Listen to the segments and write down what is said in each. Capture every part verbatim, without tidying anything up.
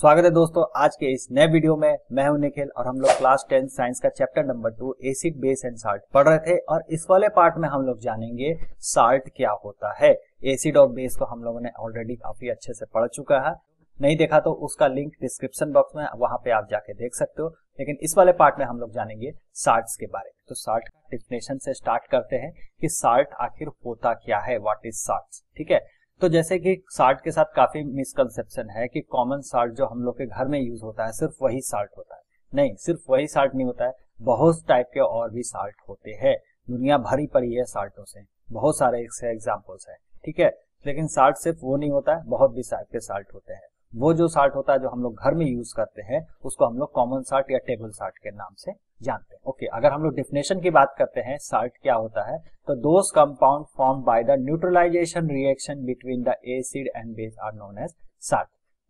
स्वागत है दोस्तों आज के इस नए वीडियो में। मैं हूं निखिल और हम लोग क्लास टेंथ साइंस का chapter number two acid base and salt पढ़ रहे थे और इस वाले पार्ट में हम लोग जानेंगे साल्ट क्या होता है। एसिड और बेस को हम लोगों ने ऑलरेडी काफी अच्छे से पढ़ चुका है, नहीं देखा तो उसका लिंक डिस्क्रिप्शन बॉक्स में, वहां पे आप जाके देख सकते हो। लेकिन इस वाले पार्ट में हम लोग जानेंगे साल्ट्स के बारे में। तो साल्ट का डेफिनेशन से स्टार्ट करते हैं कि साल्ट आखिर होता क्या है, व्हाट इज साल्ट। ठीक है, तो जैसे कि साल्ट के साथ काफी मिसकंसेप्शन है कि कॉमन साल्ट जो हम लोग के घर में यूज होता है सिर्फ वही साल्ट होता है। नहीं, सिर्फ वही साल्ट नहीं होता है, बहुत टाइप के और भी साल्ट होते हैं। दुनिया भरी पड़ी है साल्टों से, बहुत सारे एग्जाम्पल्स है। ठीक है, लेकिन साल्ट सिर्फ वो नहीं होता है, बहुत भी टाइप के साल्ट होते हैं। वो जो साल्ट होता है जो हम लोग घर में यूज करते हैं उसको हम लोग कॉमन साल्ट या टेबल साल्ट के नाम से जानते हैं। ओके, अगर हम लोग डेफिनेशन की बात करते हैं साल्ट क्या होता है, तो those compound form by the neutralisation reaction between the acid and base are known as salt.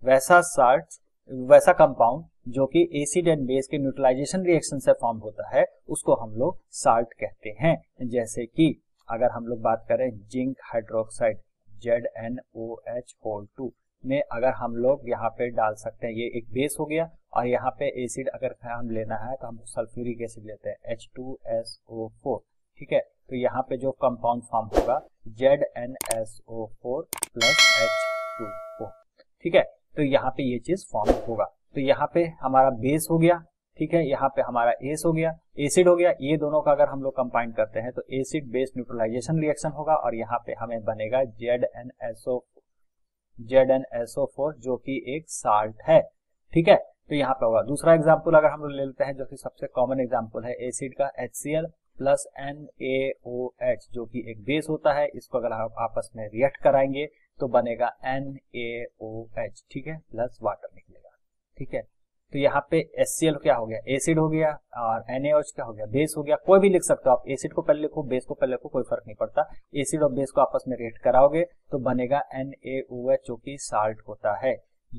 वैसा साल्ट वैसा कंपाउंड जो कि एसिड एंड बेस के न्यूट्रलाइजेशन रिएक्शन से फॉर्म होता है उसको हम लोग साल्ट कहते हैं। जैसे कि अगर हम लोग बात करें zinc hydroxide Z N O H two में, अगर हम लोग यहाँ पे डाल सकते हैं, ये एक बेस हो गया और यहाँ पे एसिड अगर हम लेना है तो हम सल्फ्यूरिक एसिड लेते हैं H two S O four. ठीक है, तो यहाँ पे जो कंपाउंड फॉर्म होगा Z N S O four plus H two O. ठीक है, तो यहाँ पे ये चीज फॉर्म होगा। तो यहाँ पे हमारा बेस हो गया, ठीक है, यहाँ पे हमारा एस हो गया, एसिड हो गया। ये दोनों का अगर हम लोग कंबाइन करते हैं तो एसिड बेस न्यूट्रलाइजेशन रिएक्शन होगा और यहाँ पे हमें बनेगा Z N S O four जो कि एक साल्ट है। ठीक है, तो यहाँ पे होगा। दूसरा एग्जांपल अगर हम लोग ले लेते हैं जो कि सबसे कॉमन एग्जांपल है एसिड का, H C L plus N A O H जो कि एक बेस होता है। इसको अगर आप आपस में रिएक्ट कराएंगे तो बनेगा एन ए ओ एच, ठीक है, प्लस वाटर निकलेगा। ठीक है, तो यहाँ पे एच सी एल क्या हो गया, एसिड हो गया, और एन ए ओ एच क्या हो गया, बेस हो गया। कोई भी लिख सकते हो आप, एसिड को पहले लिखो, बेस को पहले लिखो, कोई फर्क नहीं पड़ता। एसिड और बेस को आपस में रिएक्ट कराओगे तो बनेगा एन ए ओ एच जो कि साल्ट होता है।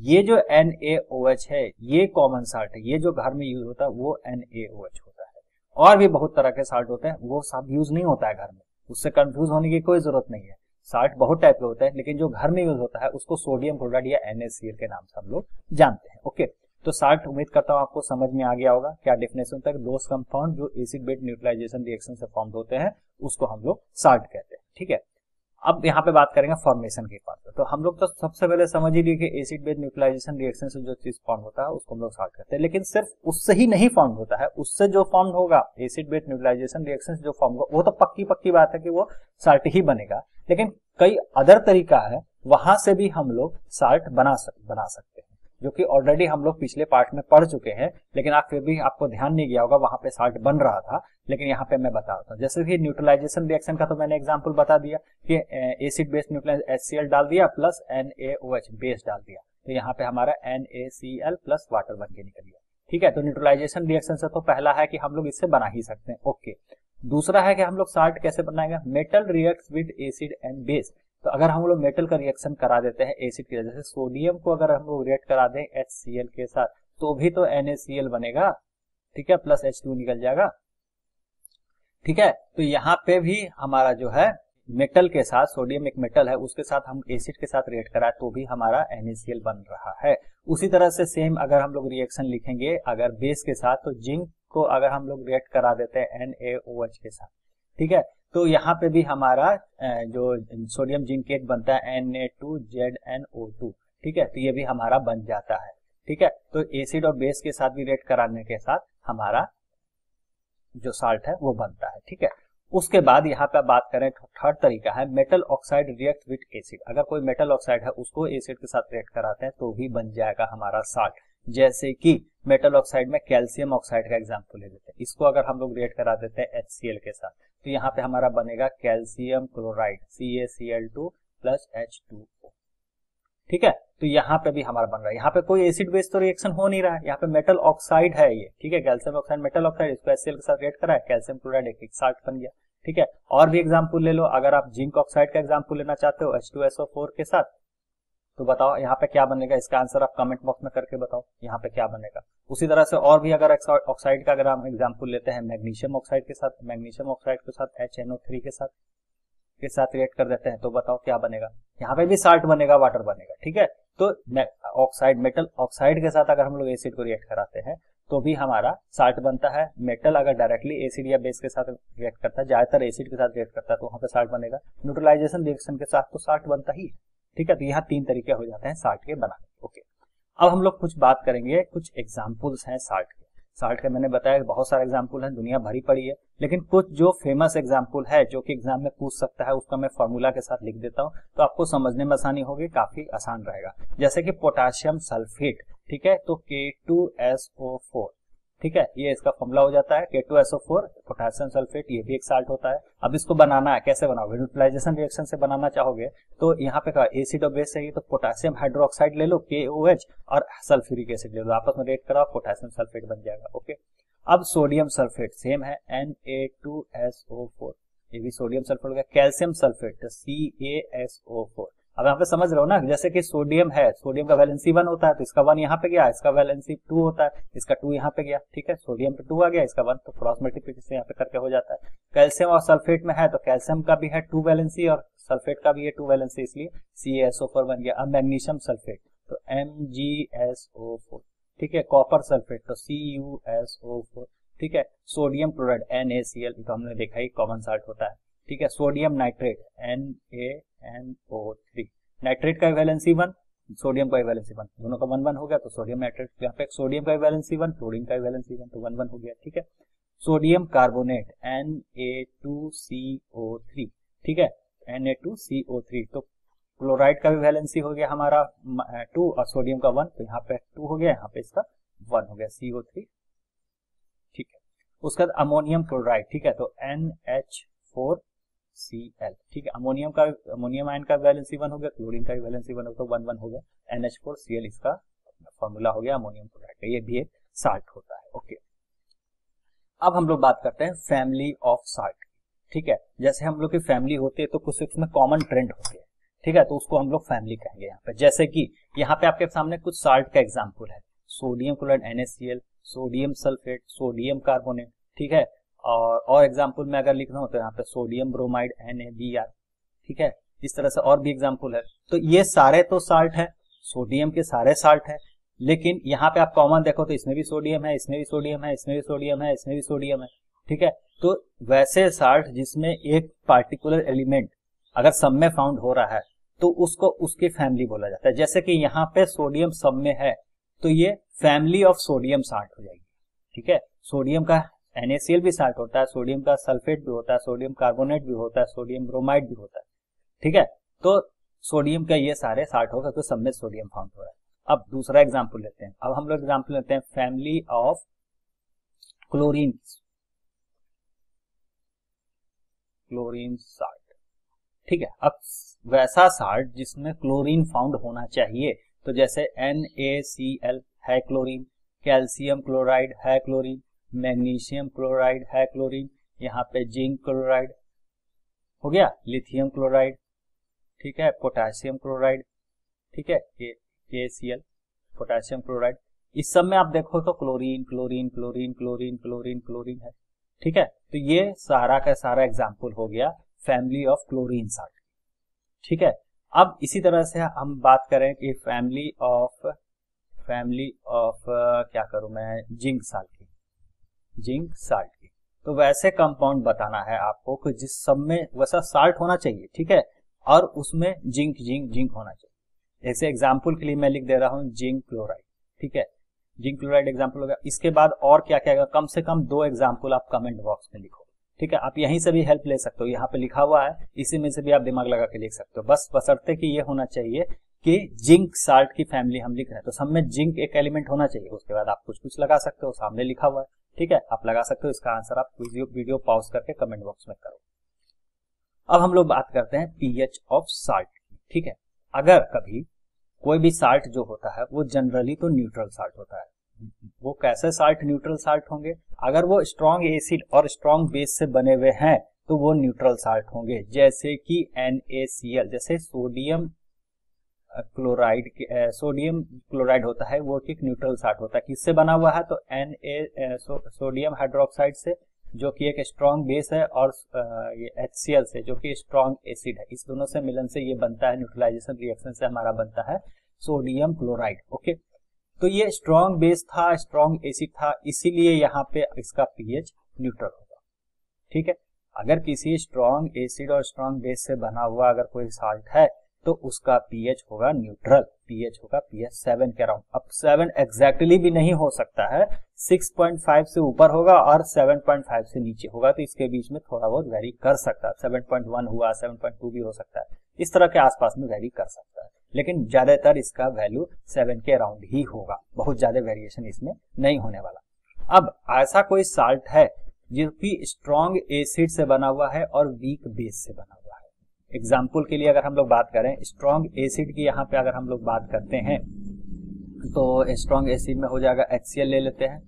ये जो एन ए ओ एच है ये कॉमन साल्ट है, ये जो घर में यूज होता है वो एन ए ओ एच होता है। और भी बहुत तरह के साल्ट होते हैं, वो सब यूज नहीं होता है घर में, उससे कंफ्यूज होने की कोई जरूरत नहीं है। साल्ट बहुत टाइप के होते हैं, लेकिन जो घर में यूज होता है उसको सोडियम क्लोराइड या एन ए सी एल के नाम से हम लोग जानते हैं। ओके, तो साल्ट उम्मीद करता हूं आपको समझ में आ गया होगा। क्या डेफिनेशन तक दोज कंपाउंड जो एसिड बेस न्यूट्रलाइजेशन रिएक्शन से फॉर्म होते हैं उसको हम लोग साल्ट कहते हैं। ठीक है, अब यहाँ पे बात करेंगे फॉर्मेशन के पार्ट पर। तो हम लोग तो सबसे पहले समझ ही लिए कि एसिड बेस न्यूट्रलाइजेशन रिएक्शन से जो चीज फॉर्म होता है उसको हम लोग साल्ट कहते हैं। लेकिन सिर्फ उससे ही नहीं फॉर्म होता है, उससे जो फॉर्म होगा एसिड बेस न्यूट्रलाइजेशन रिएक्शन से जो फॉर्म होगा वो तो पक्की पक्की बात है कि वो साल्ट ही बनेगा। लेकिन कई अदर तरीका है, वहां से भी हम लोग साल्ट बना सक, बना सकते हैं, जो कि ऑलरेडी हम लोग पिछले पार्ट में पढ़ चुके हैं। लेकिन आप फिर भी आपको ध्यान नहीं गया होगा, वहां पे साल्ट बन रहा था, लेकिन यहाँ पे मैं बता रहा हूँ। जैसे कि न्यूट्रलाइजेशन रिएक्शन का तो मैंने एग्जांपल बता दिया कि acid base neutralize H C L डाल दिया plus N A O H base डाल दिया, तो यहाँ पे हमारा N A C L plus water बन के निकल गया। ठीक है, तो न्यूट्रलाइजेशन रिएक्शन से तो पहला है कि हम लोग इससे बना ही सकते हैं। ओके, दूसरा है कि हम लोग साल्ट कैसे बनाएंगे, metal react with acid and base. तो अगर हम लोग मेटल का रिएक्शन करा देते हैं एसिड की वजह से, सोडियम को अगर हम लोग रिएक्ट करा दें एच सी एल के साथ तो भी तो एन ए सी एल बनेगा, ठीक है, प्लस एच टू निकल जाएगा। ठीक है, तो यहाँ पे भी हमारा जो है मेटल के साथ, सोडियम एक मेटल है, उसके साथ हम एसिड के साथ रिएक्ट कराए तो भी हमारा एन ए सी एल बन रहा है। उसी तरह से सेम अगर हम लोग रिएक्शन लिखेंगे अगर बेस के साथ, तो जिंक को अगर हम लोग रिएक्ट करा देते हैं एन ए ओ एच के साथ, ठीक है, तो यहाँ पे भी हमारा जो सोडियम जिंकेट बनता है N A two Z N O two, ठीक है, तो ये भी हमारा बन जाता है। ठीक है, तो एसिड और बेस के साथ भी रिएक्ट कराने के साथ हमारा जो साल्ट है वो बनता है। ठीक है, उसके बाद यहाँ पे बात करें थर्ड तरीका है metal oxide react with acid. अगर कोई मेटल ऑक्साइड है उसको एसिड के साथ रिएक्ट कराते हैं तो भी बन जाएगा हमारा साल्ट। जैसे कि मेटल ऑक्साइड में कैल्शियम ऑक्साइड का एग्जाम्पल ले लेते हैं, इसको अगर हम लोग रिएक्ट करा देते हैं एच सी एल के साथ तो यहाँ पे हमारा बनेगा calcium chloride C A C L two plus H two O. ठीक है, तो यहाँ पे भी हमारा बन रहा है। यहाँ पे कोई एसिड बेस तो रिएक्शन हो नहीं रहा है, यहाँ पे मेटल ऑक्साइड है ये, ठीक है, कैल्शियम ऑक्साइड मेटल ऑक्साइड, इसको एच सी एल के साथ रिएक्ट कराया कैल्शियम क्लोराइड, एक साल्ट बन गया। ठीक है, और भी एग्जाम्पल ले लो, अगर आप जिंक ऑक्साइड का एग्जाम्पल लेना चाहते हो H two S O four के साथ तो बताओ यहाँ पे क्या बनेगा, इसका आंसर आप कमेंट बॉक्स में करके बताओ यहाँ पे क्या बनेगा। उसी तरह से और भी अगर ऑक्साइड का अगर हम एग्जाम्पल लेते हैं मैग्नीशियम ऑक्साइड के साथ, मैग्नीशियम ऑक्साइड के साथ एच एन ओ थ्री के साथ, के साथ रिएक्ट कर देते हैं तो बताओ क्या बनेगा, यहाँ पे भी साल्ट बनेगा, वाटर बनेगा। ठीक है, तो ऑक्साइड मेटल ऑक्साइड के साथ अगर हम लोग एसिड को रिएक्ट कराते हैं तो भी हमारा साल्ट बनता है। मेटल अगर डायरेक्टली एसिड या बेस के साथ रिएक्ट करता है, ज्यादातर एसिड के साथ रिएक्ट करता है तो वहां पे साल्ट बनेगा। न्यूट्रलाइजेशन रिएक्शन के साथ तो साल्ट बनता ही है। ठीक है, तो यहाँ तीन तरीके हो जाते हैं साल्ट के बनाने। ओके, अब हम लोग कुछ बात करेंगे, कुछ एग्जाम्पल्स हैं साल्ट के। साल्ट के मैंने बताया बहुत सारे एग्जाम्पल हैं, दुनिया भरी पड़ी है, लेकिन कुछ जो फेमस एग्जाम्पल है जो कि एग्जाम में पूछ सकता है उसका मैं फॉर्मूला के साथ लिख देता हूँ, तो आपको समझने में आसानी होगी, काफी आसान रहेगा। जैसे कि पोटासियम सल्फेट, ठीक है, तो के टू एस ओ फोर, ठीक है, ये इसका फॉर्मूला हो जाता है K two S O four. Potassium sulphate ये भी एक साल्ट होता है। अब इसको बनाना है, कैसे बनाओगे? न्यूट्रलाइजेशन रिएक्शन से बनाना चाहोगे तो यहाँ पे एसिड और बेस चाहिए, तो पोटासियम हाइड्रोक्साइड ले लो के ओ एच और सल्फ्यूरिक एसिड ले लो, आपस में रिएक्ट कराओ, पोटासियम सल्फेट बन जाएगा। ओके, अब सोडियम सल्फेट सेम है N A two S O four, ये भी सोडियम सल्फेट हो गया। Calcium sulphate C A S O four. अब यहाँ पे समझ रहे हो ना, जैसे कि सोडियम है, सोडियम का वैलेंसी वन होता है तो इसका वन यहाँ पे गया, इसका वैलेंसी टू होता है, इसका टू यहाँ पे गया। ठीक है, सोडियम पे टू आ गया, इसका वन, तो क्रॉस मल्टीप्लिकेशन यहाँ पे करके हो जाता है। कैल्शियम और सल्फेट में है तो कैल्शियम का भी है टू वैलेंसी और सल्फेट का भी है टू वैलेंसी, इसलिए सी ए एस ओ फोर बन गया। अब मैग्नीशियम सल्फेट तो M G S O four, ठीक है। कॉपर सल्फेट तो C U S O four, ठीक है। Sodium chloride N A C L, तो हमने देखा ही कॉमन साल्ट होता है, ठीक है। Sodium nitrate N A N O three, nitrate का वैलेंसी वन, सोडियम का वैलेंसी वन, दोनों का वन वन हो गया, तो सोडियम नाइट्रेट यहाँ पे सोडियम का वैलेंसी वन, क्लोरीन का वैलेंसी वन, तो वन वन हो गया, ठीक है। Sodium carbonate N A two C O three, ठीक है, N A two C O three, तो क्लोराइड का भी वैलेंसी हो गया हमारा टू और सोडियम का वन, तो यहाँ पे टू हो गया, यहाँ पे इसका वन हो गया, सी ओ थ्री, ठीक है। उसके बाद अमोनियम क्लोराइड, ठीक है, तो N H four C L, ठीक है। अमोनियम का अमोनियम आयन का वैलेंसी वन हो गया, क्लोरीन का भी वैलेंसी वन हो गया, वन वन हो गया, N H four C L इसका फॉर्मूला हो गया अमोनियम क्लोराइड का, ये भी एक साल्ट होता है। ओके, अब हम लोग बात करते हैं फैमिली ऑफ साल्ट, ठीक है। जैसे हम लोग की फैमिली होती है तो कुछ इसमें कॉमन ट्रेंड होते हैं, ठीक है, तो उसको हम लोग फैमिली कहेंगे। यहाँ पे जैसे कि यहाँ पे आपके सामने कुछ साल्ट का एग्जाम्पल है, sodium chloride N A C L, sodium sulphate, sodium carbonate, ठीक है। और और एग्जाम्पल में अगर लिखना हो तो यहाँ पे sodium bromide N A B R, ठीक है। इस तरह से और भी एग्जाम्पल है, तो ये सारे तो साल्ट है, सोडियम के सारे साल्ट है, लेकिन यहाँ पे आप कॉमन देखो तो इसमें भी सोडियम है, इसमें भी सोडियम है, इसमें भी सोडियम है, इसमें भी सोडियम है, ठीक है। तो वैसे साल्ट जिसमें एक पार्टिकुलर एलिमेंट अगर सब में फाउंड हो रहा है तो उसको उसकी फैमिली बोला जाता है। जैसे कि यहाँ पे सोडियम सब में है तो ये फैमिली ऑफ सोडियम साल्ट हो जाएगी, ठीक है। सोडियम का एन ए सी एल भी साल्ट होता है, सोडियम का सल्फेट भी होता है, सोडियम कार्बोनेट भी होता है, सोडियम ब्रोमाइड भी होता है, ठीक है। तो सोडियम का ये सारे साल्ट होगा तो सब में सोडियम फाउंड हो रहा है। अब दूसरा एग्जांपल लेते हैं, अब हम लोग एग्जांपल लेते हैं family of chlorine, chlorine salt, ठीक है। अब वैसा साल्ट जिसमें क्लोरीन फाउंड होना चाहिए, तो जैसे एन ए सी एल है क्लोरीन, कैल्शियम क्लोराइड है क्लोरीन, मैग्नीशियम क्लोराइड है क्लोरीन, यहाँ पे जिंक क्लोराइड हो गया, लिथियम क्लोराइड, ठीक है, पोटासियम क्लोराइड, ठीक है, के सी एल, पोटासियम क्लोराइड। इस सब में आप देखो तो chlorine chlorine chlorine chlorine chlorine chlorine है, ठीक है। तो ये सारा का सारा एग्जाम्पल हो गया फैमिली ऑफ क्लोरीन साल्ट, ठीक है। अब इसी तरह से हम बात करें कि फैमिली ऑफ फैमिली ऑफ क्या करूं मैं, जिंक साल्ट, जिंक साल्ट की, तो वैसे कंपाउंड बताना है आपको कि जिस सब में वैसा साल्ट होना चाहिए, ठीक है, और उसमें जिंक जिंक जिंक होना चाहिए। ऐसे एग्जांपल के लिए मैं लिख दे रहा हूँ जिंक क्लोराइड, ठीक है, जिंक क्लोराइड एग्जांपल होगा। इसके बाद और क्या क्या कम से कम दो एग्जांपल आप कमेंट बॉक्स में लिखो, ठीक है। आप यहीं से भी हेल्प ले सकते हो, यहाँ पे लिखा हुआ है, इसी में से भी आप दिमाग लगा के लिख सकते हो, बस बशर्ते कि ये होना चाहिए कि जिंक साल्ट की फैमिली हम लिख रहे हैं तो सब में जिंक एक एलिमेंट होना चाहिए। उसके बाद आप कुछ कुछ लगा सकते हो, सामने लिखा हुआ है, ठीक है, आप लगा सकते हो। इसका आंसर आप वीडियो पॉज करके कमेंट बॉक्स में करो। अब हम लोग बात करते हैं पीएच ऑफ साल्ट की, ठीक है। अगर कभी कोई भी साल्ट जो होता है वो जनरली तो न्यूट्रल साल्ट होता है, वो कैसे साल्ट न्यूट्रल साल्ट होंगे? अगर वो स्ट्रॉन्ग एसिड और स्ट्रॉन्ग बेस से बने हुए हैं तो वो न्यूट्रल साल्ट होंगे। जैसे कि एन ए सी एल, जैसे सोडियम क्लोराइड, सोडियम क्लोराइड होता है वो एक न्यूट्रल साल्ट होता है, किससे बना हुआ है? तो एन ए सोडियम हाइड्रोक्साइड से, जो कि एक स्ट्रॉन्ग बेस है, और ये HCl से जो कि स्ट्रॉन्ग एसिड है, इस दोनों से मिलन से ये बनता है, न्यूट्रलाइजेशन रिएक्शन से हमारा बनता है सोडियम क्लोराइड। ओके, तो ये स्ट्रॉन्ग बेस था, स्ट्रॉन्ग एसिड था, इसीलिए यहाँ पे इसका पीएच न्यूट्रल होगा। ठीक है, अगर किसी स्ट्रॉन्ग एसिड और स्ट्रॉन्ग बेस से बना हुआ अगर कोई साल्ट है तो उसका पीएच होगा न्यूट्रल, पीएच होगा पीएच सेवन के अराउंड। अब सेवन एग्जैक्टली भी नहीं हो सकता है, सिक्स पॉइंट फाइव से ऊपर होगा और सेवन पॉइंट फाइव से नीचे होगा, तो इसके बीच में थोड़ा बहुत वेरी कर सकता है। सेवन पॉइंट वन हुआ, सेवन पॉइंट टू भी हो सकता है, इस तरह के आसपास में वेरी कर सकता है, लेकिन ज्यादातर इसका वैल्यू सेवन के अराउंड ही होगा, बहुत ज्यादा वेरिएशन इसमें नहीं होने वाला। अब ऐसा कोई साल्ट है जो कि स्ट्रॉन्ग एसिड से बना हुआ है और वीक बेस से बना हुआ है। एग्जाम्पल के लिए अगर हम लोग बात करें स्ट्रॉन्ग एसिड की, यहाँ पे अगर हम लोग बात करते हैं तो स्ट्रॉन्ग एसिड में हो जाएगा HCl ले लेते हैं,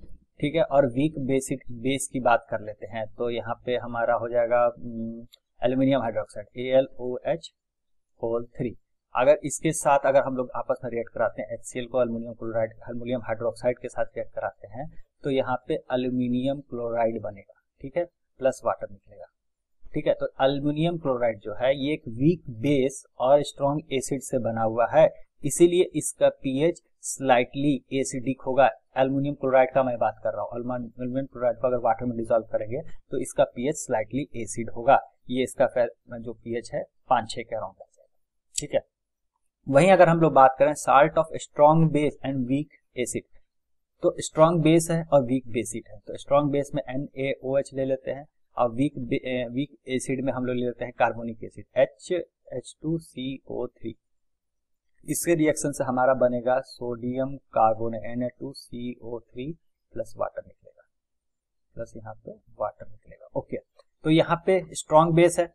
ठीक है, और वीक बेसिड बेस की बात कर लेते हैं तो यहाँ पे हमारा हो जाएगा aluminium hydroxide A L O H O three. अगर इसके साथ अगर हम लोग आपस में रिएक्ट कराते हैं HCl को एल्यूमिनियम क्लोराइड एल्यूमिनियम हाइड्रोक्साइड के साथ रिएक्ट कराते हैं तो यहाँ पे एल्यूमिनियम क्लोराइड बनेगा, ठीक है, प्लस वाटर निकलेगा। ठीक है, तो एल्यूमिनियम क्लोराइड जो है ये एक वीक बेस और स्ट्रॉन्ग एसिड से बना हुआ है, इसीलिए इसका पीएच स्लाइटली एसिडिक होगा। एल्यूमिनियम क्लोराइड का मैं बात कर रहा हूँ, एल्यूमिनियम क्लोराइड को अगर वाटर में डिसॉल्व करेंगे तो इसका पीएच स्लाइटली एसिड होगा, ये इसका जो पीएच है पाँच छः के अराउंड आ जाएगा। ठीक है, वहीं अगर हम लोग बात करें salt of strong base and weak acid, तो स्ट्रॉन्ग बेस है और वीक बेसिड है, तो स्ट्रॉन्ग बेस में एन ए ओ एच ले लेते हैं और वीक वीक एसिड में हम लोग ले लेते हैं carbonic acid H H two C O three. इसके रिएक्शन से हमारा बनेगा sodium carbonate N A two C O three plus water निकलेगा, प्लस यहाँ पे वाटर निकलेगा। ओके, तो यहाँ पे स्ट्रॉन्ग बेस है,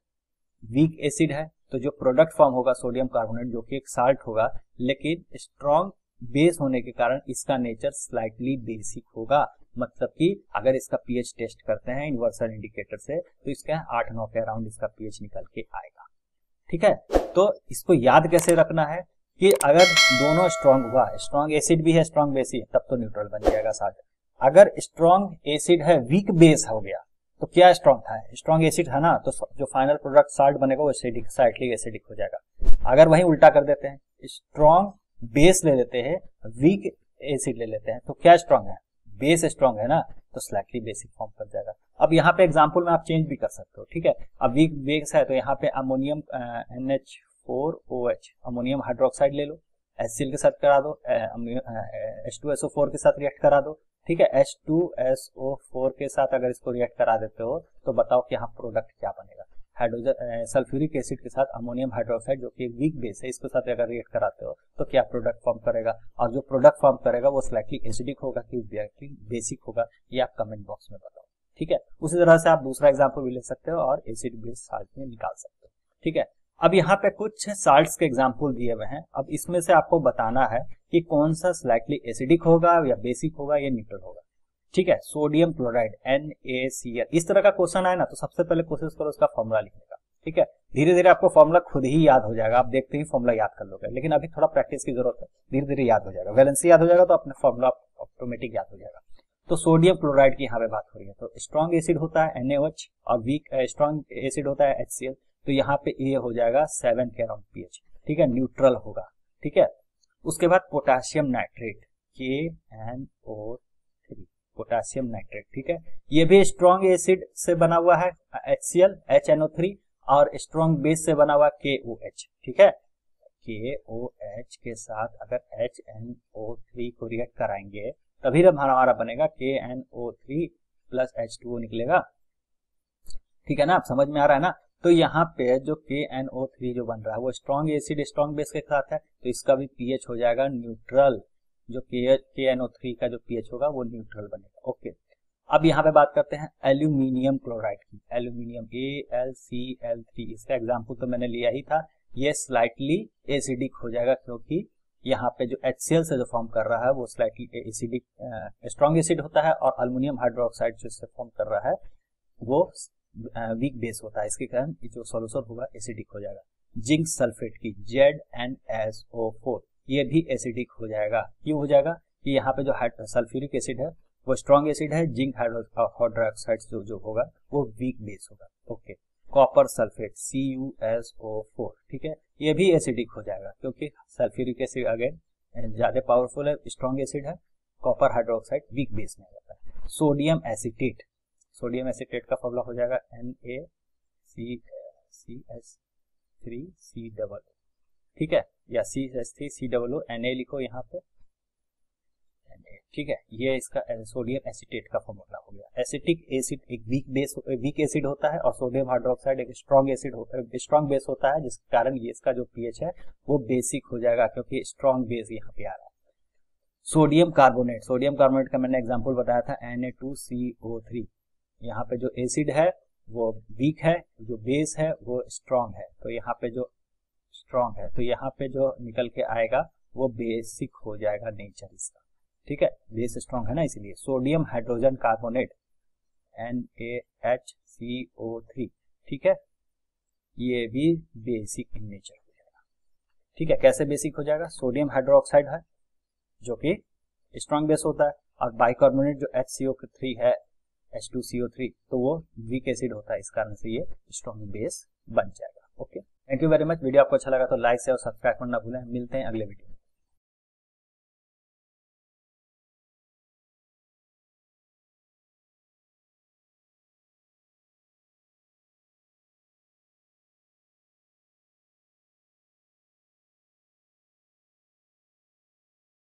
वीक एसिड है, तो जो प्रोडक्ट फॉर्म होगा सोडियम कार्बोनेट जो कि एक साल्ट होगा, लेकिन स्ट्रॉन्ग बेस होने के कारण इसका नेचर स्लाइटली बेसिक होगा, मतलब कि अगर इसका पीएच टेस्ट करते हैं इन्वर्सल इंडिकेटर से तो इसका आठ नौ के अराउंड इसका पीएच निकल के आएगा। ठीक है, तो इसको याद कैसे रखना है कि अगर दोनों स्ट्रॉन्ग हुआ, स्ट्रॉन्ग एसिड भी है स्ट्रॉन्ग बेस ही है, तब तो न्यूट्रल बन जाएगा साथ। अगर स्ट्रॉन्ग एसिड है वीक बेस हो गया तो क्या स्ट्रॉन्ग था, स्ट्रॉन्ग एसिड है ना, तो जो फाइनल प्रोडक्ट साल्ट बनेगा वो एसिडिक साइटली एसिडिक हो जाएगा। अगर वहीं उल्टा कर देते हैं, स्ट्रॉन्ग बेस ले लेते हैं वीक एसिड ले लेते हैं तो क्या स्ट्रॉन्ग है, बेस स्ट्रॉन्ग है ना, तो स्लाइटली बेसिक फॉर्म कर जाएगा। अब यहाँ पे एग्जांपल में आप चेंज भी कर सकते हो। ठीक है, अब वीक बेस है तो यहाँ पे ammonium N H four O H ammonium hydroxide ले लो, HCl के साथ करा दो, H two S O four के साथ रिएक्ट करा दो। ठीक है, H two S O four के साथ अगर इसको रिएक्ट करा देते हो तो बताओ कि यहाँ प्रोडक्ट क्या बनेगा, हाइड्रोजन सल्फ्यूरिक एसिड के साथ अमोनियम हाइड्रोक्साइड जो कि एक वीक बेस है, इसके साथ अगर रिएक्ट कराते हो तो क्या प्रोडक्ट फॉर्म करेगा, और जो प्रोडक्ट फॉर्म करेगा वो स्लाइटली एसिडिक होगा कि बेसिक होगा, ये आप कमेंट बॉक्स में बताओ। ठीक है, उसी तरह से आप दूसरा एग्जाम्पल भी ले सकते हो और एसिड बेस साल्ट में निकाल सकते हो। ठीक है, अब यहाँ पे कुछ साल्ट्स के एग्जाम्पल दिए हुए हैं, अब इसमें से आपको बताना है कि कौन सा स्लाइटली एसिडिक होगा या बेसिक होगा या न्यूट्रल होगा। ठीक है, sodium chloride N A C L, इस तरह का क्वेश्चन आए ना तो सबसे पहले कोशिश करो उसका फॉर्मूला लिखने का। ठीक है, धीरे धीरे आपको फॉर्मूला खुद ही याद हो जाएगा, आप देखते ही फॉर्मूला याद कर लोगे, लेकिन अभी थोड़ा प्रैक्टिस की जरूरत है, धीरे धीरे याद हो जाएगा, वैलेंसी याद हो जाएगा तो अपना फॉर्मूला ऑटोमेटिक याद हो जाएगा। तो सोडियम क्लोराइड की यहाँ पे बात हो रही है, तो स्ट्रॉन्ग एसिड होता है एन ए ओ एच और वीक स्ट्रॉन्ग एसिड होता है एच सी एल, तो यहाँ पे ये हो जाएगा सेवन के अराउंड पीएच, ठीक है, न्यूट्रल होगा। ठीक है, उसके बाद potassium nitrate K N O three potassium nitrate, ठीक है, ये भी स्ट्रॉन्ग एसिड से बना हुआ है HCl H N O three और स्ट्रॉन्ग बेस से बना हुआ के ओ एच, ठीक है, के ओ एच के साथ अगर एच एन ओ थ्री को रिएक्ट कराएंगे तभी हमारा बनेगा K N O three plus H two O निकलेगा। ठीक है ना, आप समझ में आ रहा है ना, तो यहाँ पे जो के एन ओ थ्री जो बन रहा है वो स्ट्रॉन्ग एसिड स्ट्रॉन्ग बेस के साथ है, तो इसका भी पीएच हो जाएगा न्यूट्रल, जो के एन ओ थ्री का जो पीएच होगा वो न्यूट्रल बनेगा। ओके, अब यहाँ पे बात करते हैं एल्यूमिनियम क्लोराइड की, aluminium A L C L three, इसका एग्जाम्पल तो मैंने लिया ही था, ये स्लाइटली एसिडिक हो जाएगा क्योंकि यहाँ पे जो HCl से जो फॉर्म कर रहा है वो स्लाइटली एसिडिक स्ट्रॉन्ग एसिड होता है और एल्यूमिनियम हाइड्रोक्साइड जो इससे फॉर्म कर रहा है वो वीक बेस होता है, इसके कारण जो सोल्यूशन होगा एसिडिक हो जाएगा। जिंक सल्फेट की Z N S O four, ये भी एसिडिक हो जाएगा, क्यों हो जाएगा कि यहाँ पे जो सल्फ्यूरिक एसिड है वो स्ट्रॉन्ग एसिड है, जिंक हाइड्रोक्साइड जो जो होगा वो वीक बेस होगा। Okay, copper sulphate C U S O four, ठीक है, ये भी एसिडिक हो जाएगा क्योंकि सल्फ्यूरिक एसिड अगेन ज्यादा पावरफुल है, स्ट्रॉन्ग एसिड है, कॉपर हाइड्रोक्साइड वीक बेस में आ जाता है। सोडियम एसिटेट, सोडियम एसिटेट का फॉर्मूला हो जाएगा N A C S three C double, ठीक है, या C S three C double O, N A लिखो यहाँ पे, ठीक है, ये इसका सोडियम एसिटेट का फॉर्मूला हो गया। एसिटिक एसिड एक वीक बेस वीक एसिड होता है और सोडियम हाइड्रोक्साइड एक स्ट्रॉन्ग एसिड होता है, स्ट्रॉन्ग बेस होता है, जिसके कारण ये इसका जो पीएच है वो बेसिक हो जाएगा क्योंकि स्ट्रॉन्ग बेस यहाँ पे आ रहा है। सोडियम कार्बोनेट, सोडियम कार्बोनेट का मैंने एग्जाम्पल बताया था N A two C O three, यहाँ पे जो एसिड है वो वीक है, जो बेस है वो स्ट्रॉन्ग है, तो यहाँ पे जो स्ट्रॉन्ग है तो यहाँ पे जो निकल के आएगा वो बेसिक हो जाएगा नेचर इसका, ठीक है, बेस स्ट्रॉन्ग है ना इसलिए। Sodium hydrogen carbonate N A H C O three, ठीक है, ये भी बेसिक इन नेचर हो जाएगा, ठीक है। कैसे बेसिक हो जाएगा? सोडियम हाइड्रोक्साइड है जो कि स्ट्रॉन्ग बेस होता है और बाइकार्बोनेट जो एच सी ओ थ्री है, H two C O three, तो वो वीक एसिड होता है, इस कारण से ये स्ट्रॉन्ग बेस बन जाएगा। Okay, thank you very much. Video आपको अच्छा लगा तो लाइक शेयर और सब्सक्राइब करना भूलें। मिलते हैं अगले वीडियो।